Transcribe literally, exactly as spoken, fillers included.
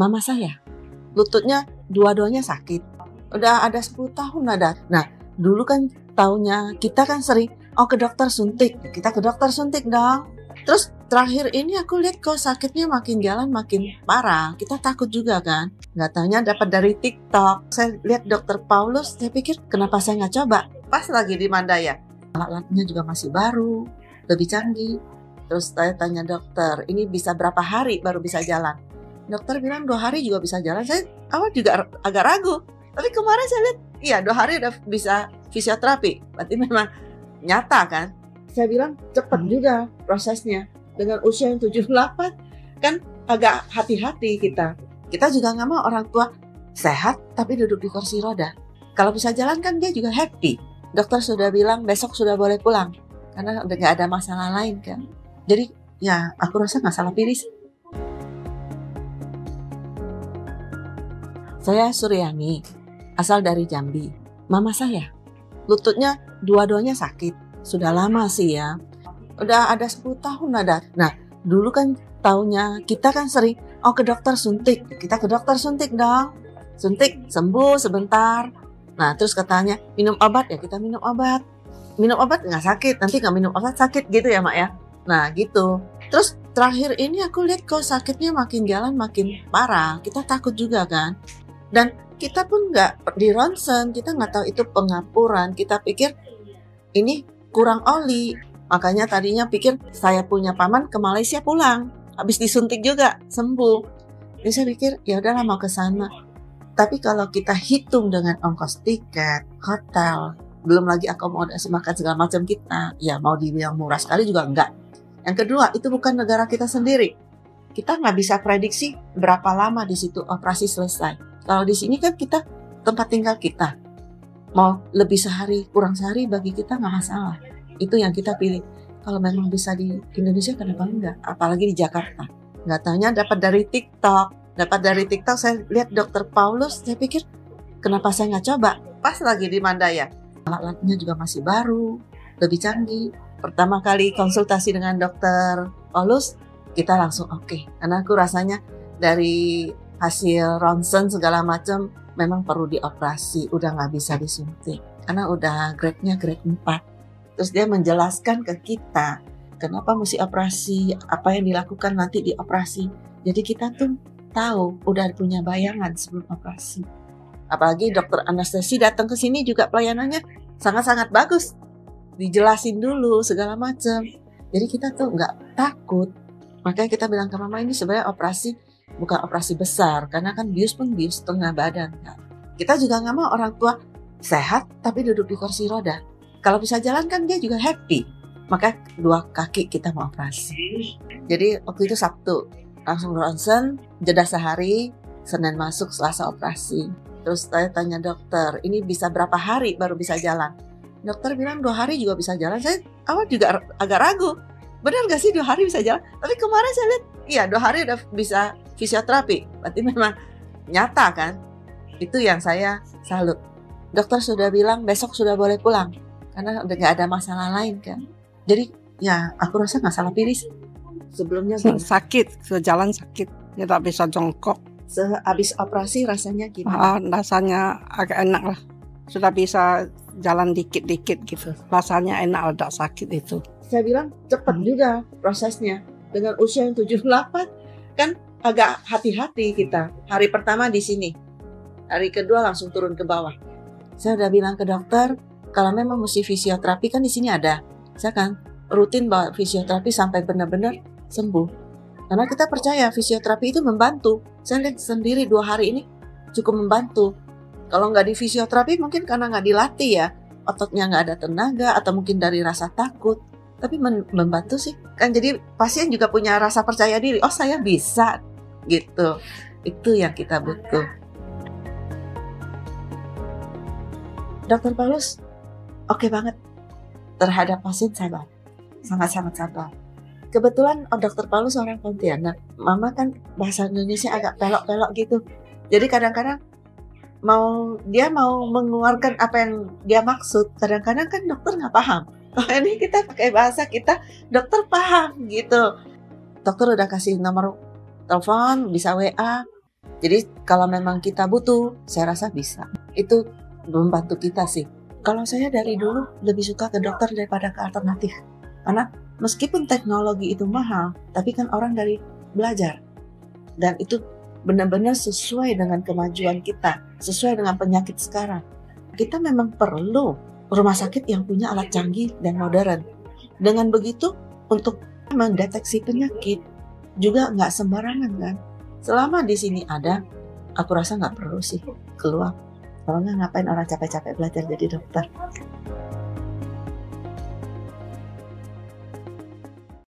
mama saya. Lututnya dua-duanya sakit. Udah ada sepuluh tahun ada. Nah, dulu kan taunya kita kan sering, oh ke dokter suntik. Kita ke dokter suntik dong. Terus terakhir ini aku lihat kok sakitnya makin jalan makin parah. Kita takut juga kan. Nggak taunya dapat dari TikTok. Saya lihat dokter Paulus, saya pikir kenapa saya nggak coba. Pas lagi di Mandaya. Alat-alatnya juga masih baru, lebih canggih. Terus saya tanya dokter, ini bisa berapa hari baru bisa jalan? Dokter bilang dua hari juga bisa jalan. Saya awal juga agak ragu. Tapi kemarin saya lihat, iya dua hari udah bisa fisioterapi. Berarti memang nyata kan. Saya bilang cepat juga prosesnya. Dengan usia yang tujuh puluh delapan, kan agak hati-hati kita. Kita juga nggak mau orang tua sehat, tapi duduk di kursi roda. Kalau bisa jalan kan dia juga happy. Dokter sudah bilang besok sudah boleh pulang, karena udah nggak ada masalah lain kan. Jadi ya aku rasa nggak salah pilih sih. Saya Suryani, asal dari Jambi. Mama saya, lututnya dua-duanya sakit. Sudah lama sih ya. Udah ada sepuluh tahun ada. Nah, dulu kan taunya kita kan sering, oh ke dokter suntik. Kita ke dokter suntik dong. Suntik, sembuh sebentar. Nah, terus katanya, minum obat ya, kita minum obat. Minum obat nggak sakit, nanti nggak minum obat sakit gitu ya, Mak ya. Nah, gitu. Terus terakhir ini aku lihat kok sakitnya makin jalan makin parah. Kita takut juga kan. Dan kita pun nggak di ronsen, kita nggak tahu itu pengapuran. Kita pikir ini kurang oli. Makanya tadinya pikir saya punya paman ke Malaysia pulang. Habis disuntik juga, sembuh. Jadi saya pikir ya udahlah mau ke sana. Tapi kalau kita hitung dengan ongkos tiket, hotel, belum lagi akomodasi makan segala macam kita. Ya mau dibilang murah sekali juga enggak. Yang kedua, itu bukan negara kita sendiri. Kita nggak bisa prediksi berapa lama di situ operasi selesai. Kalau di sini kan kita tempat tinggal kita. Mau lebih sehari, kurang sehari bagi kita nggak masalah. Itu yang kita pilih. Kalau memang bisa di Indonesia kenapa enggak? Apalagi di Jakarta. Nggak taunya dapat dari TikTok. Dapat dari TikTok saya lihat dokter Paulus. Saya pikir kenapa saya nggak coba? Pas lagi di Mandaya. Alat-alatnya juga masih baru. Lebih canggih. Pertama kali konsultasi dengan dokter Paulus. Kita langsung oke. Okay. Karena aku rasanya dari hasil ronsen segala macam. Memang perlu dioperasi. Udah nggak bisa disuntik. Karena udah grade-nya grade empat. Terus dia menjelaskan ke kita kenapa mesti operasi, apa yang dilakukan nanti di operasi. Jadi kita tuh tahu, udah punya bayangan sebelum operasi. Apalagi dokter anestesi datang ke sini juga pelayanannya sangat-sangat bagus. Dijelasin dulu segala macam. Jadi kita tuh nggak takut. Makanya kita bilang ke mama ini sebenarnya operasi bukan operasi besar. Karena kan bius pun bius setengah badan. Kan? Kita juga nggak mau orang tua sehat tapi duduk di kursi roda. Kalau bisa jalan kan dia juga happy. Maka dua kaki kita mau operasi. Jadi waktu itu Sabtu. Langsung ronsen, jeda sehari, Senin masuk, Selasa operasi. Terus saya tanya dokter, ini bisa berapa hari baru bisa jalan? Dokter bilang dua hari juga bisa jalan. Saya awal juga agak ragu. Benar gak sih dua hari bisa jalan? Tapi kemarin saya lihat, iya dua hari udah bisa fisioterapi. Berarti memang nyata kan? Itu yang saya salut. Dokter sudah bilang besok sudah boleh pulang. Karena udah gak ada masalah lain kan. Jadi ya aku rasa gak salah pilih sih. Sebelumnya sakit, sejalan sakit. Ya tak bisa jongkok. Sehabis operasi rasanya gimana? Ah, rasanya agak enak lah. Sudah bisa jalan dikit-dikit gitu. Rasanya enak, udah sakit itu. Saya bilang cepat hmm. juga prosesnya. Dengan usia yang tujuh puluh delapan kan agak hati-hati kita. Hari pertama di sini. Hari kedua langsung turun ke bawah. Saya udah bilang ke dokter, kalau memang mesti fisioterapi kan di sini ada. Saya kan rutin bawa fisioterapi sampai benar-benar sembuh. Karena kita percaya fisioterapi itu membantu. Saya lihat sendiri dua hari ini cukup membantu. Kalau nggak di fisioterapi mungkin karena nggak dilatih ya. Ototnya nggak ada tenaga atau mungkin dari rasa takut. Tapi membantu sih. Kan jadi pasien juga punya rasa percaya diri. Oh saya bisa gitu. Itu yang kita butuh. Dokter Paulus oke banget terhadap pasien sabar, sangat-sangat sabar. Kebetulan oh, dokter Paulus orang Pontianak. Mama kan bahasa Indonesia agak pelok-pelok gitu. Jadi kadang-kadang mau dia mau mengeluarkan apa yang dia maksud. Kadang-kadang kan dokter nggak paham. Oh ini kita pakai bahasa kita, dokter paham gitu. Dokter udah kasih nomor telepon, bisa W A. Jadi kalau memang kita butuh, saya rasa bisa. Itu membantu kita sih. Kalau saya dari dulu lebih suka ke dokter daripada ke alternatif. Karena meskipun teknologi itu mahal, tapi kan orang dari belajar. Dan itu benar-benar sesuai dengan kemajuan kita, sesuai dengan penyakit sekarang. Kita memang perlu rumah sakit yang punya alat canggih dan modern. Dengan begitu, untuk mendeteksi penyakit juga nggak sembarangan kan. Selama di sini ada, aku rasa nggak perlu sih keluar. Kalau nggak, ngapain orang capek-capek belajar jadi dokter.